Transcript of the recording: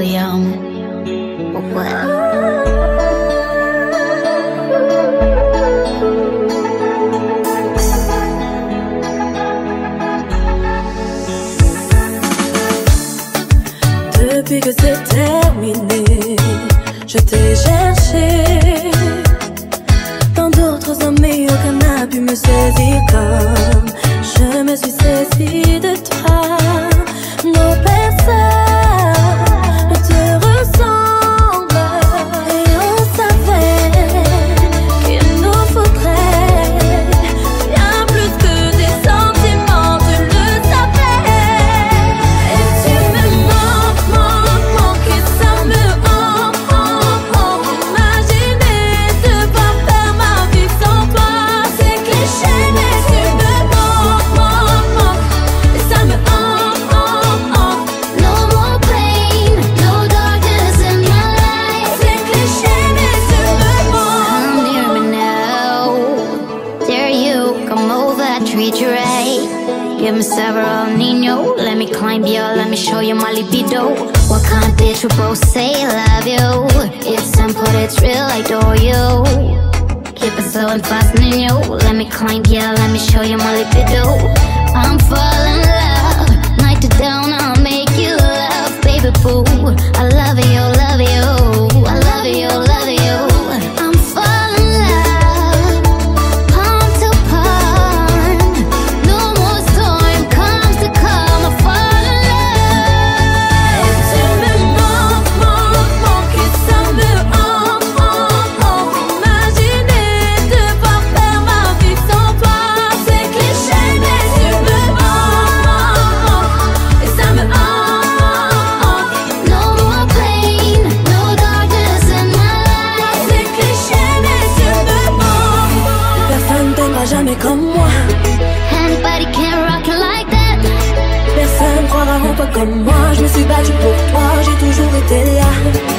William. What? Depuis que c'est terminé, je t'ai cherché dans d'autres hommes et aucun n'a pu me saisir comme je me suis saisie de toi. Nos personnes ne te ressemblent et on savait qu'il nous faudrait bien plus que des sentiments, tu le savais. Et tu me manques et ça me hante. Imaginer devoir faire ma vie sans toi, c'est cliché mais tu me manques et ça me hante. Give me several Nino, let me climb you, let me show you my libido. What kind of bitch would both say love you? It's simple, it's real, I adore you. Keep it slow and fast, Nino, let me climb you, let me show you my libido. I'm falling in love, night to down, I'll make you love, baby boo. I love you, love you, I love you, love you. Comme moi, je me suis battue pour toi, j'ai toujours été là.